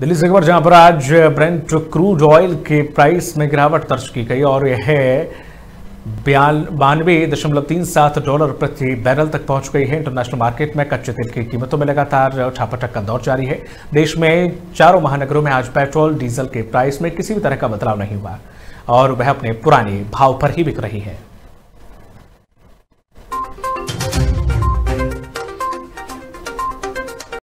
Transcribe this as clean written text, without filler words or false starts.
दिल्ली से खबर जहां पर आज ब्रेंट क्रूड ऑयल के प्राइस में गिरावट दर्ज की गई और यह 92.37 डॉलर प्रति बैरल तक पहुंच गई है। इंटरनेशनल मार्केट में कच्चे तेल की कीमतों में लगातार उठापटक का दौर जारी है। देश में चारों महानगरों में आज पेट्रोल डीजल के प्राइस में किसी भी तरह का बदलाव नहीं हुआ और वह अपने पुराने भाव पर ही बिक रही है।